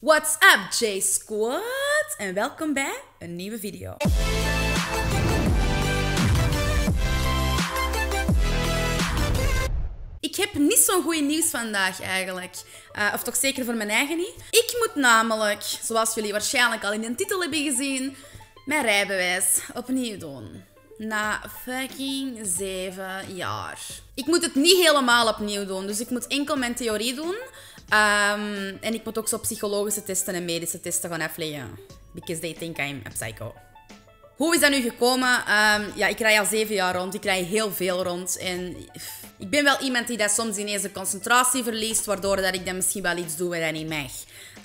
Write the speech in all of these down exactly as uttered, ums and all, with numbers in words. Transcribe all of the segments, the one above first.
What's up, J-Squad? En welkom bij een nieuwe video. Ik heb niet zo'n goede nieuws vandaag eigenlijk. Uh, of toch zeker voor mijn eigen niet. Ik moet namelijk, zoals jullie waarschijnlijk al in de titel hebben gezien, mijn rijbewijs opnieuw doen. Na fucking zeven jaar. Ik moet het niet helemaal opnieuw doen, dus ik moet enkel mijn theorie doen. Um, en ik moet ook zo psychologische testen en medische testen gaan afleggen. Because they think I'm a psycho. Hoe is dat nu gekomen? Um, ja, ik rij al zeven jaar rond. Ik rij heel veel rond. En ik ben wel iemand die dat soms ineens de concentratie verliest, waardoor dat ik dan misschien wel iets doe waar dat niet mag.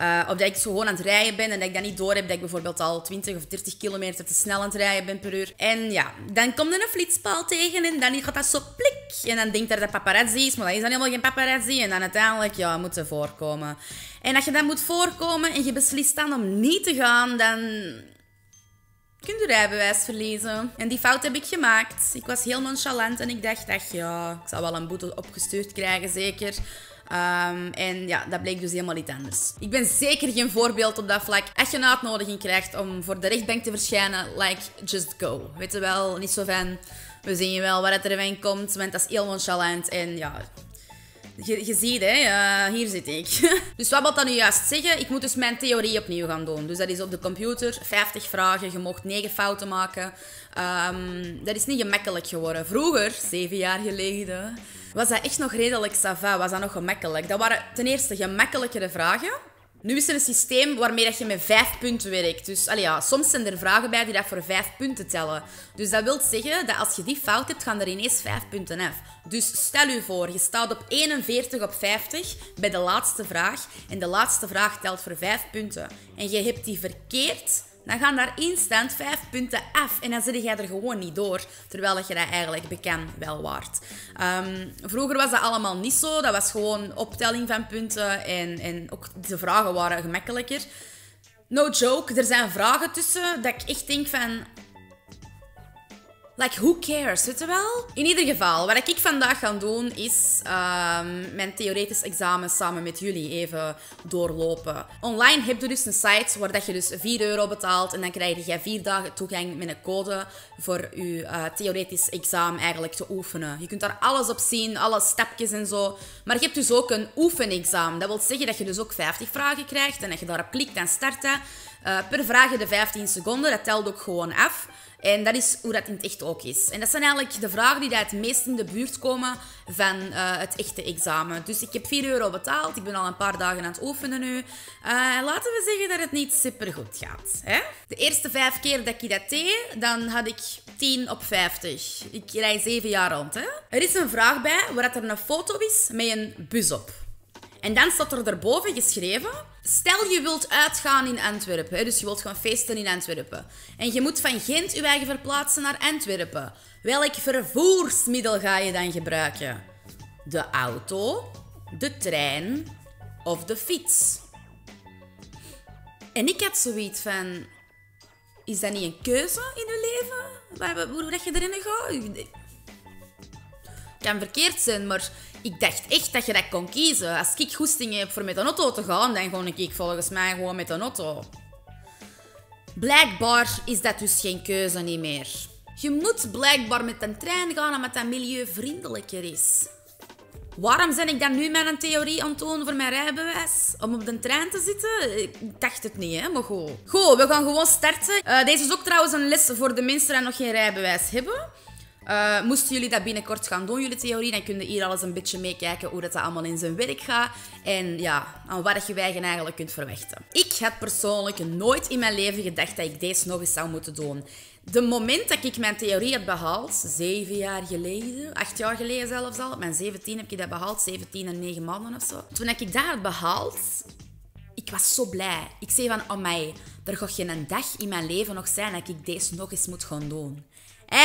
Uh, of dat ik zo gewoon aan het rijden ben en dat ik dat niet door heb, dat ik bijvoorbeeld al twintig of dertig kilometer te snel aan het rijden ben per uur. En ja, dan komt er een flitspaal tegen en dan gaat dat zo plik. En dan denkt dat dat paparazzi is, maar dat is dan helemaal geen paparazzi. En dan uiteindelijk, ja, moet ze voorkomen. En als je dan moet voorkomen en je beslist dan om niet te gaan, dan kun je rijbewijs verliezen. En die fout heb ik gemaakt. Ik was heel nonchalant en ik dacht, ach ja, ik zal wel een boete opgestuurd krijgen, zeker. Um, en ja, dat bleek dus helemaal niet anders. Ik ben zeker geen voorbeeld op dat vlak. Als je een uitnodiging krijgt om voor de rechtbank te verschijnen, like, just go. Weet je wel, niet zo van, we zien je wel waar het er van komt, want dat is heel nonchalant en ja... Je, je ziet, hè, uh, hier zit ik. Dus wat wil dat nu juist zeggen? Ik moet dus mijn theorie opnieuw gaan doen. Dus dat is op de computer, vijftig vragen, je mocht negen fouten maken. Um, dat is niet gemakkelijk geworden. Vroeger, zeven jaar geleden, was dat echt nog redelijk ça va, was dat nog gemakkelijk. Dat waren ten eerste gemakkelijkere vragen. Nu is er een systeem waarmee dat je met vijf punten werkt. Dus allee, ja, soms zijn er vragen bij die dat voor vijf punten tellen. Dus dat wil zeggen dat als je die fout hebt, gaan er ineens vijf punten af. Dus stel u voor, je staat op eenenveertig op vijftig bij de laatste vraag. En de laatste vraag telt voor vijf punten. En je hebt die verkeerd, dan gaan daar instant vijf punten af. En dan zit jij er gewoon niet door. Terwijl je dat eigenlijk bekend wel waard. Um, vroeger was dat allemaal niet zo. Dat was gewoon optelling van punten. En, en ook de vragen waren gemakkelijker. No joke, er zijn vragen tussen dat ik echt denk van... Like, who cares, weet je wel? In ieder geval, wat ik vandaag ga doen is uh, mijn theoretisch examen samen met jullie even doorlopen. Online heb je dus een site waar dat je dus vier euro betaalt en dan krijg je vier dagen toegang met een code voor je uh, theoretisch examen eigenlijk te oefenen. Je kunt daar alles op zien, alle stapjes en zo. Maar je hebt dus ook een oefenexamen. Dat wil zeggen dat je dus ook vijftig vragen krijgt en dat je daarop klikt en start dat. Uh, per vraag de vijftien seconden, dat telt ook gewoon af. En dat is hoe dat in het echt ook is. En dat zijn eigenlijk de vragen die daar het meest in de buurt komen van uh, het echte examen. Dus ik heb vier euro betaald. Ik ben al een paar dagen aan het oefenen nu. Uh, laten we zeggen dat het niet supergoed gaat. Hè? De eerste vijf keer dat ik dat deed, dan had ik tien op vijftig. Ik rij zeven jaar rond. Hè? Er is een vraag bij waar er een foto is met een bus op. En dan staat er daarboven geschreven... Stel je wilt uitgaan in Antwerpen, dus je wilt gaan feesten in Antwerpen. En je moet van Gent je eigen verplaatsen naar Antwerpen. Welk vervoersmiddel ga je dan gebruiken? De auto, de trein of de fiets? En ik had zoiets van... Is dat niet een keuze in je leven? Hoe dat je erin gaat? Kan verkeerd zijn, maar... Ik dacht echt dat je dat kon kiezen. Als ik goesting heb voor met een auto te gaan, dan ga ik volgens mij gewoon met een auto. Blijkbaar is dat dus geen keuze niet meer. Je moet blijkbaar met een trein gaan omdat dat milieuvriendelijker is. Waarom ben ik dan nu mijn theorie aan het doen voor mijn rijbewijs? Om op de trein te zitten? Ik dacht het niet, hè, maar goed. Goed, we gaan gewoon starten. Uh, deze is ook trouwens een les voor de mensen die nog geen rijbewijs hebben. Uh, moesten jullie dat binnenkort gaan doen, jullie theorie, dan kunnen hier alles een beetje meekijken hoe dat, dat allemaal in zijn werk gaat. En ja, aan wat je eigen eigenlijk kunt verwachten. Ik had persoonlijk nooit in mijn leven gedacht dat ik deze nog eens zou moeten doen. De moment dat ik mijn theorie heb behaald, zeven jaar geleden, acht jaar geleden zelfs al, op mijn zeventien heb ik dat behaald, zeventien en negen maanden of zo. Toen ik dat had behaald, ik was zo blij. Ik zei van, oh mij, er gaat geen dag in mijn leven nog zijn dat ik deze nog eens moet gaan doen.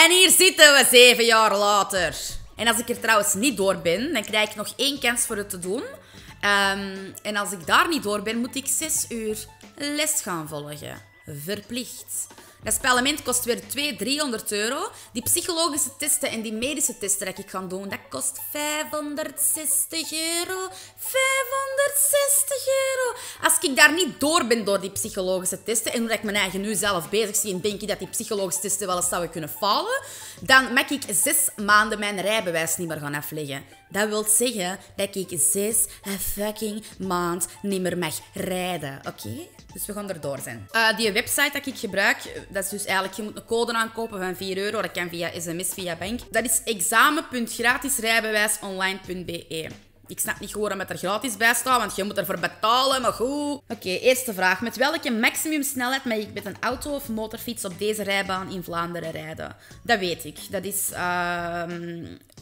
En hier zitten we zeven jaar later. En als ik er trouwens niet door ben, dan krijg ik nog één kans voor het te doen. Um, en als ik daar niet door ben, moet ik zes uur les gaan volgen. Verplicht. Dat spellement kost weer tweehonderd, driehonderd euro. Die psychologische testen en die medische testen dat ik ga doen, dat kost vijfhonderdzestig euro. vijfhonderdzestig euro. Als ik daar niet door ben door die psychologische testen en hoe ik mijn eigen nu zelf bezig zie en denk ik dat die psychologische testen wel eens zouden kunnen falen, dan mag ik zes maanden mijn rijbewijs niet meer gaan afleggen. Dat wil zeggen dat ik zes fucking maand niet meer mag rijden. Oké? Okay? Dus we gaan erdoor zijn. Uh, die website dat ik gebruik, dat is dus eigenlijk, je moet een code aankopen van vier euro. Dat kan via sms, via bank. Dat is examen punt gratis rijbewijs online punt be. Ik snap niet gewoon dat er gratis bij staat, want je moet ervoor betalen, maar goed. Oké, okay, eerste vraag. Met welke maximumsnelheid mag ik met een auto of motorfiets op deze rijbaan in Vlaanderen rijden? Dat weet ik. Dat is... Uh,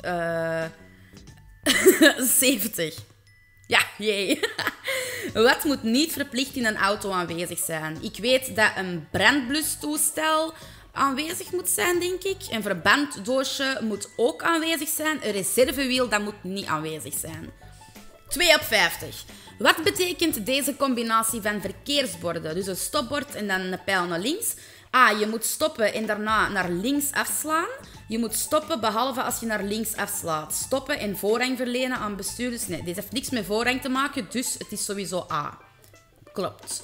uh, zeventig. Ja, jee. Wat moet niet verplicht in een auto aanwezig zijn? Ik weet dat een brandblustoestel aanwezig moet zijn, denk ik. Een verbanddoosje moet ook aanwezig zijn. Een reservewiel, dat moet niet aanwezig zijn. twee op vijftig. Wat betekent deze combinatie van verkeersborden? Dus een stopbord en dan een pijl naar links. A, je moet stoppen en daarna naar links afslaan. Je moet stoppen, behalve als je naar links afslaat. Stoppen en voorrang verlenen aan bestuurders. Nee, dit heeft niks met voorrang te maken, dus het is sowieso A. Klopt.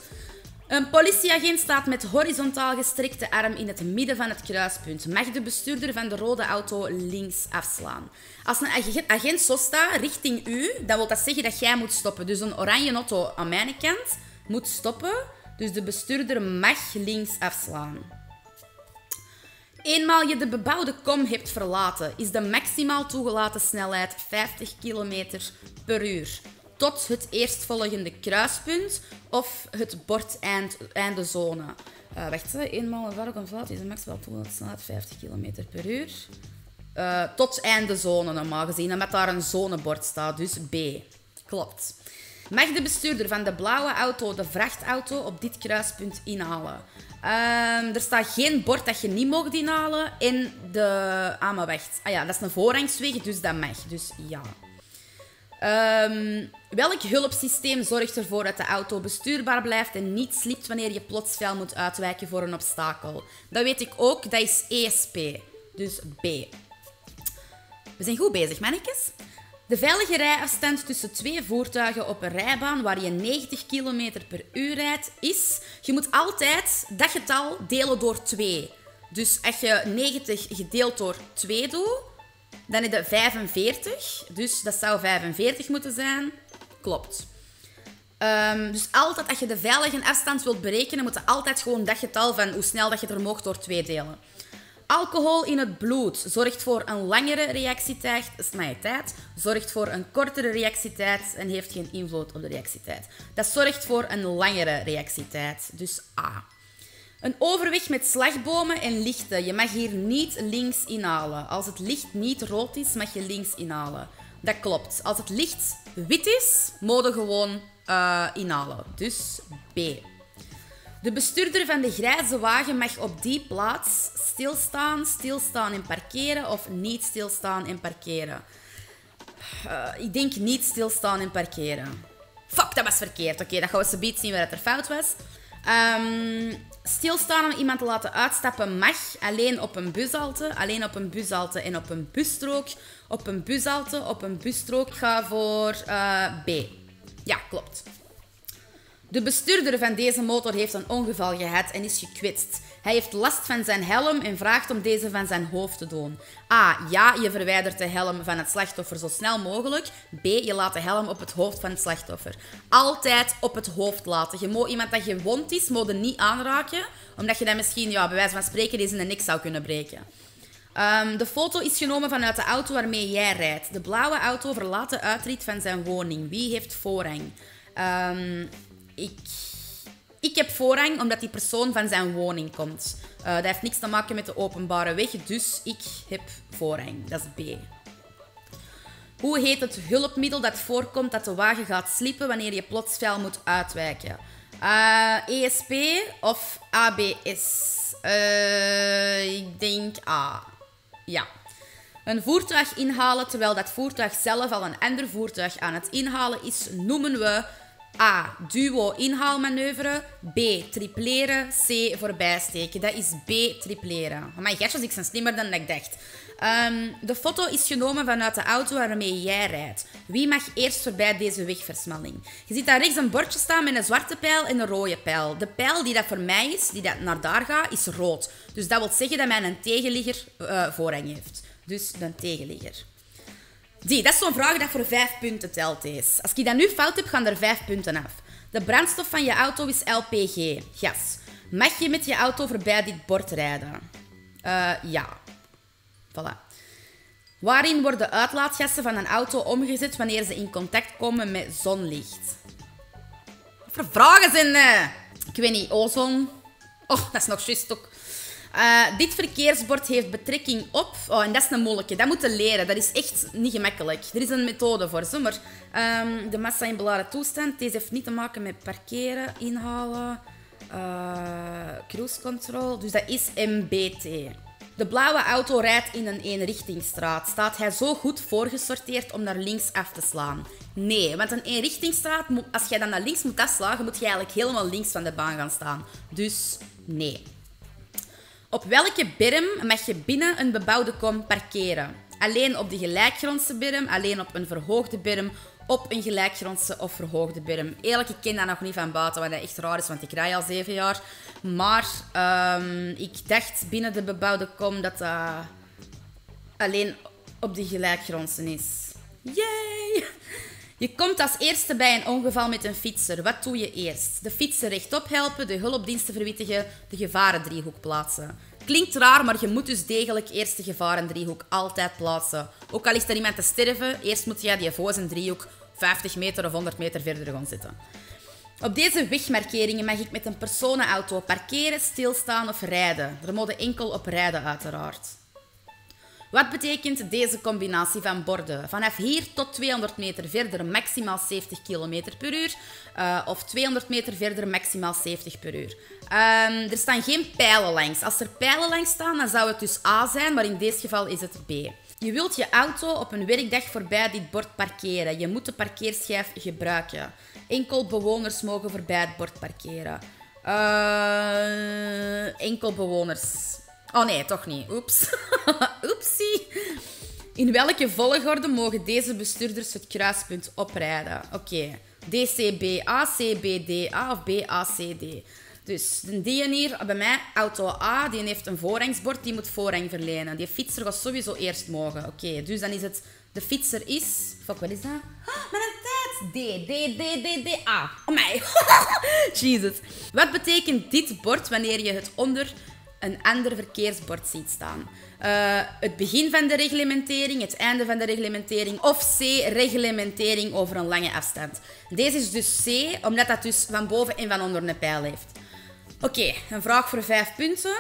Een politieagent staat met horizontaal gestrekte arm in het midden van het kruispunt. Mag de bestuurder van de rode auto links afslaan? Als een agent zo staat richting u, dan wil dat zeggen dat jij moet stoppen. Dus een oranje auto aan mijn kant moet stoppen. Dus de bestuurder mag links afslaan. Eenmaal je de bebouwde kom hebt verlaten, is de maximaal toegelaten snelheid vijftig kilometer per uur. Tot het eerstvolgende kruispunt of het bord eind, eindezone. Uh, wacht, eenmaal een varken vlaat is de maximaal toegelaten snelheid vijftig kilometer per uur. Uh, tot eindezone normaal gezien, omdat daar een zonebord staat, dus B. Klopt. Mag de bestuurder van de blauwe auto de vrachtauto op dit kruispunt inhalen? Um, er staat geen bord dat je niet mag inhalen. En de... Ah, maar wacht. Ah ja, dat is een voorrangsweg, dus dat mag. Dus ja. Um, welk hulpsysteem zorgt ervoor dat de auto bestuurbaar blijft en niet slipt wanneer je plots fel moet uitwijken voor een obstakel? Dat weet ik ook. Dat is E S P. Dus B. We zijn goed bezig, mannetjes. De veilige rijafstand tussen twee voertuigen op een rijbaan waar je negentig kilometer per uur rijdt is... Je moet altijd dat getal delen door twee. Dus als je negentig gedeeld door twee doet, dan heb je vijfenveertig. Dus dat zou vijfenveertig moeten zijn. Klopt. Um, dus altijd als je de veilige afstand wilt berekenen, moet je altijd gewoon dat getal van hoe snel dat je er mag door twee delen. Alcohol in het bloed zorgt voor een langere reactietijd, zorgt voor een kortere reactietijd en heeft geen invloed op de reactietijd. Dat zorgt voor een langere reactietijd, dus A. Een overweg met slagbomen en lichten. Je mag hier niet links inhalen. Als het licht niet rood is, mag je links inhalen. Dat klopt. Als het licht wit is, moet je gewoon uh, inhalen. Dus B. De bestuurder van de grijze wagen mag op die plaats stilstaan, stilstaan en parkeren of niet stilstaan en parkeren. Uh, ik denk niet stilstaan en parkeren. Fuck, dat was verkeerd. Oké, okay, dat gaan we zometeen zien waar het er fout was. Um, stilstaan om iemand te laten uitstappen mag alleen op een bushalte, alleen op een bushalte en op een busstrook. Op een bushalte, op een busstrook ga voor uh, B. Ja, klopt. De bestuurder van deze motor heeft een ongeval gehad en is gekwetst. Hij heeft last van zijn helm en vraagt om deze van zijn hoofd te doen. A. Ja, je verwijdert de helm van het slachtoffer zo snel mogelijk. B. Je laat de helm op het hoofd van het slachtoffer. Altijd op het hoofd laten. Je moet iemand dat gewond is, moet je niet aanraken. Omdat je dan misschien, ja, bij wijze van spreken, deze in de nek zou kunnen breken. Um, de foto is genomen vanuit de auto waarmee jij rijdt. De blauwe auto verlaat de uitrit van zijn woning. Wie heeft voorrang? Um, Ik, ik heb voorrang omdat die persoon van zijn woning komt. Uh, dat heeft niks te maken met de openbare weg, dus ik heb voorrang. Dat is B. Hoe heet het hulpmiddel dat voorkomt dat de wagen gaat sliepen wanneer je plots fel moet uitwijken? Uh, E S P of A B S? Uh, ik denk A. Ja. Een voertuig inhalen terwijl dat voertuig zelf al een ander voertuig aan het inhalen is, noemen we... A. Duo inhaalmanoeuvre. B. Tripleren. C. Voorbijsteken. Dat is B. Tripleren. Amai, gatjes, ik ben slimmer dan ik dacht. Um, de foto is genomen vanuit de auto waarmee jij rijdt. Wie mag eerst voorbij deze wegversmalling? Je ziet daar rechts een bordje staan met een zwarte pijl en een rode pijl. De pijl die dat voor mij is, die dat naar daar gaat, is rood. Dus dat wil zeggen dat mijn tegenligger uh, voorrang heeft. Dus een tegenligger. Die, dat is zo'n vraag dat voor vijf punten telt deze. Als ik dat nu fout heb, gaan er vijf punten af. De brandstof van je auto is L P G, gas. Mag je met je auto voorbij dit bord rijden? Uh, ja. Voilà. Waarin worden uitlaatgassen van een auto omgezet wanneer ze in contact komen met zonlicht? Wat voor vragen zijn dat? Ik weet niet, ozon. Oh, dat is nog juist ook. Uh, dit verkeersbord heeft betrekking op... Oh, en dat is een moeilijke. Dat moeten leren. Dat is echt niet gemakkelijk. Er is een methode voor, zo maar. Um, de massa in beladen toestand. Deze heeft niet te maken met parkeren, inhalen, uh, cruise control. Dus dat is M B T. De blauwe auto rijdt in een eenrichtingsstraat. Staat hij zo goed voorgesorteerd om naar links af te slaan? Nee, want een eenrichtingsstraat, als jij dan naar links moet afslagen, moet je eigenlijk helemaal links van de baan gaan staan. Dus nee. Op welke berm mag je binnen een bebouwde kom parkeren? Alleen op de gelijkgrondse berm, alleen op een verhoogde berm, op een gelijkgrondse of verhoogde berm. Eerlijk, ik ken dat nog niet van buiten, wat dat echt raar is, want ik rij al zeven jaar. Maar um, ik dacht binnen de bebouwde kom dat dat uh, alleen op de gelijkgrondse is. Yay! Je komt als eerste bij een ongeval met een fietser. Wat doe je eerst? De fietser rechtop helpen, de hulpdiensten verwittigen, de gevarendriehoek plaatsen. Klinkt raar, maar je moet dus degelijk eerst de gevarendriehoek altijd plaatsen. Ook al is er iemand te sterven, eerst moet je die voor zijn driehoek vijftig meter of honderd meter verder gaan zitten. Op deze wegmarkeringen mag ik met een personenauto parkeren, stilstaan of rijden. Er mogen enkel op rijden, uiteraard. Wat betekent deze combinatie van borden? Vanaf hier tot tweehonderd meter verder maximaal zeventig kilometer per uur. Uh, of tweehonderd meter verder maximaal zeventig per uur. Um, er staan geen pijlen langs. Als er pijlen langs staan, dan zou het dus A zijn, maar in dit geval is het B. Je wilt je auto op een werkdag voorbij dit bord parkeren. Je moet de parkeerschijf gebruiken. Enkel bewoners mogen voorbij het bord parkeren. Uh, enkel bewoners... Oh nee, toch niet. Oeps. Oepsie. In welke volgorde mogen deze bestuurders het kruispunt oprijden? Oké. Okay. D C B A, C B D A of B A C D. Dus die hier, bij mij, auto A, die heeft een voorrangsbord, die moet voorrang verlenen. Die fietser was sowieso eerst mogen. Oké, okay, dus dan is het... De fietser is... Fuck, wat is dat? Oh, maar een tijd! D, D, D, D, D, A. Oh my. Jesus. Wat betekent dit bord wanneer je het onder... een ander verkeersbord ziet staan? Uh, het begin van de reglementering, het einde van de reglementering, of C, reglementering over een lange afstand. Deze is dus C, omdat dat dus van boven en van onder een pijl heeft. Oké, okay, een vraag voor vijf punten.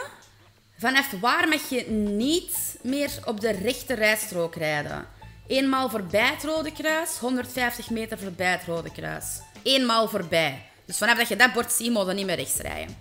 Vanaf waar mag je niet meer op de rechte rijstrook rijden? Eenmaal voorbij het Rode Kruis, honderdvijftig meter voorbij het Rode Kruis. Eenmaal voorbij. Dus vanaf dat je dat bord ziet, moet je niet meer rechts rijden.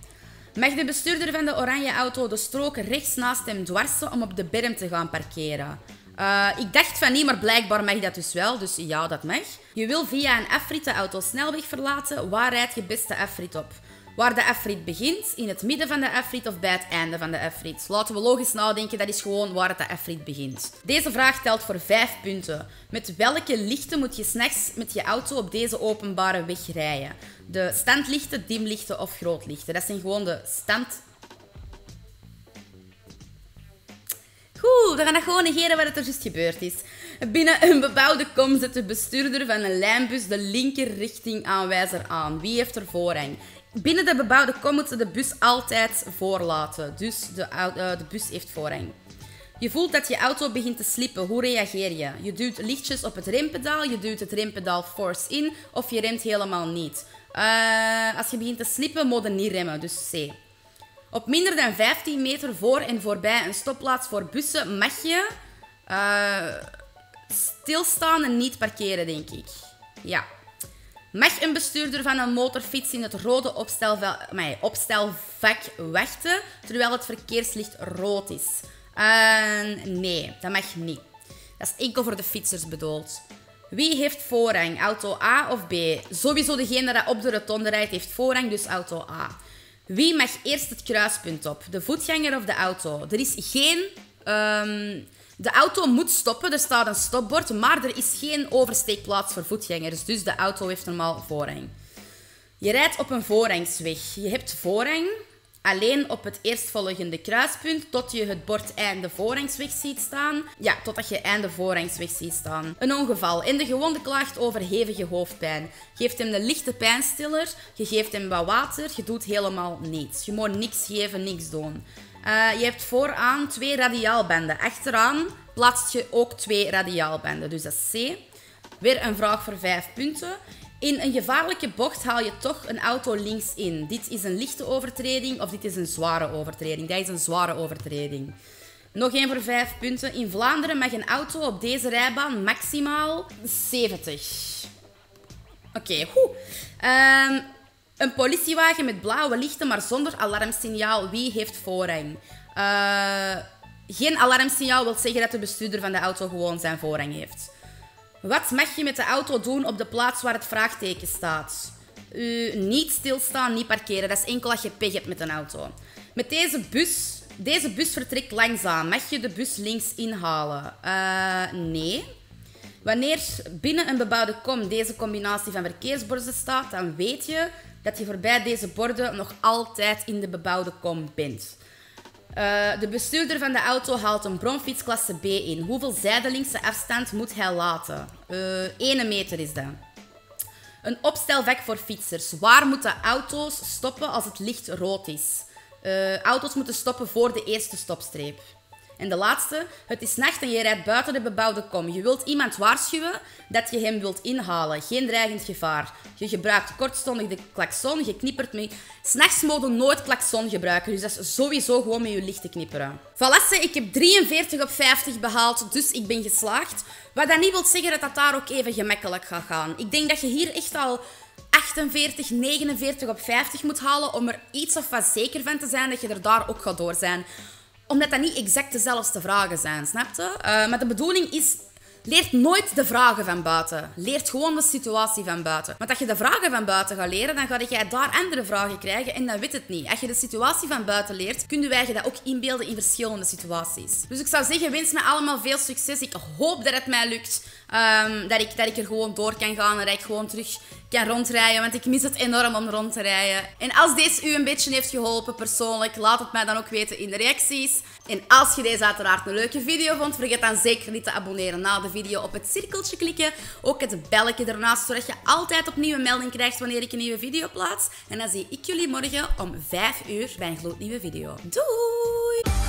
Mag de bestuurder van de oranje auto de strook rechts naast hem dwarsen om op de berm te gaan parkeren? Uh, ik dacht van niet, maar blijkbaar mag dat dus wel. Dus ja, dat mag. Je wil via een afrit de autosnelweg verlaten. Waar rijdt je beste afrit op? Waar de afrit begint, in het midden van de afrit of bij het einde van de afrit? Laten we logisch nadenken, dat is gewoon waar de afrit begint. Deze vraag telt voor vijf punten. Met welke lichten moet je 's nachts met je auto op deze openbare weg rijden? De standlichten, dimlichten of grootlichten. Dat zijn gewoon de stand... Goed, we gaan dat gewoon negeren wat er juist gebeurd is. Binnen een bebouwde kom zet de bestuurder van een lijnbus de linker richtingaanwijzer aan. Wie heeft er voorrang? Binnen de bebouwde kom moeten de bus altijd voorlaten. Dus de, uh, de bus heeft voorrang. Je voelt dat je auto begint te slippen. Hoe reageer je? Je duwt lichtjes op het rempedaal, je duwt het rempedaal force in of je remt helemaal niet. Uh, als je begint te slippen, moet je niet remmen, dus C. Op minder dan vijftien meter voor en voorbij een stopplaats voor bussen mag je uh, stilstaan en niet parkeren, denk ik. Ja. Mag een bestuurder van een motorfiets in het rode opstelvak, nee, opstelvak wachten terwijl het verkeerslicht rood is? Uh, nee, dat mag niet. Dat is enkel voor de fietsers bedoeld. Wie heeft voorrang? Auto A of B? Sowieso degene dat op de rotonde rijdt heeft voorrang, dus auto A. Wie mag eerst het kruispunt op? De voetganger of de auto? Er is geen... Um, de auto moet stoppen, er staat een stopbord, maar er is geen oversteekplaats voor voetgangers. Dus de auto heeft normaal voorrang. Je rijdt op een voorrangsweg. Je hebt voorrang alleen op het eerstvolgende kruispunt tot je het bord einde voorrangsweg ziet staan. Ja, totdat je einde voorrangsweg ziet staan. Een ongeval en de gewonde klaagt over hevige hoofdpijn. Geeft hem een lichte pijnstiller, je geeft hem wat water, je doet helemaal niets. Je moet niks geven, niks doen. Uh, je hebt vooraan twee radiaalbanden. Achteraan plaatst je ook twee radiaalbanden, dus dat is C. Weer een vraag voor vijf punten. In een gevaarlijke bocht haal je toch een auto links in. Dit is een lichte overtreding of dit is een zware overtreding. Dat is een zware overtreding. Nog één voor vijf punten. In Vlaanderen mag een auto op deze rijbaan maximaal zeventig. Oké, goed. Um, een politiewagen met blauwe lichten, maar zonder alarmsignaal. Wie heeft voorrang? Uh, geen alarmsignaal wil zeggen dat de bestuurder van de auto gewoon zijn voorrang heeft. Wat mag je met de auto doen op de plaats waar het vraagteken staat? Uh, niet stilstaan, niet parkeren. Dat is enkel als je pech hebt met een auto. Met deze bus... Deze bus vertrekt langzaam. Mag je de bus links inhalen? Uh, nee. Wanneer binnen een bebouwde kom deze combinatie van verkeersborden staat, dan weet je dat je voorbij deze borden nog altijd in de bebouwde kom bent. Uh, de bestuurder van de auto haalt een bromfiets klasse B in. Hoeveel zijdelingse afstand moet hij laten? Eén uh, meter is dat. Een opstelvak voor fietsers. Waar moeten auto's stoppen als het licht rood is? Uh, auto's moeten stoppen voor de eerste stopstreep. En de laatste. Het is nacht en je rijdt buiten de bebouwde kom. Je wilt iemand waarschuwen dat je hem wilt inhalen. Geen dreigend gevaar. Je gebruikt kortstondig de klakson. Je knippert mee. 's Nachts mogen nooit klakson gebruiken. Dus dat is sowieso gewoon met je lichten knipperen. Valasse, ik heb drieënveertig op vijftig behaald. Dus ik ben geslaagd. Wat dat niet wil zeggen dat dat daar ook even gemakkelijk gaat gaan. Ik denk dat je hier echt al... achtenveertig, negenenveertig op vijftig moet halen om er iets of wat zeker van te zijn dat je er daar ook gaat door zijn. Omdat dat niet exact dezelfde vragen zijn, snap je? Uh, maar de bedoeling is, leert nooit de vragen van buiten. Leert gewoon de situatie van buiten. Want als je de vragen van buiten gaat leren, dan ga jij daar andere vragen krijgen en dan weet het niet. Als je de situatie van buiten leert, kun je je dat ook inbeelden in verschillende situaties. Dus ik zou zeggen, wens me allemaal veel succes. Ik hoop dat het mij lukt. Um, dat, ik, dat ik er gewoon door kan gaan en dat ik gewoon terug kan rondrijden, want ik mis het enorm om rond te rijden. En als deze u een beetje heeft geholpen persoonlijk, laat het mij dan ook weten in de reacties. En als je deze uiteraard een leuke video vond, vergeet dan zeker niet te abonneren na de video, op het cirkeltje klikken. Ook het belletje ernaast, zodat je altijd opnieuw een melding krijgt wanneer ik een nieuwe video plaats. En dan zie ik jullie morgen om vijf uur bij een gloednieuwe video. Doei!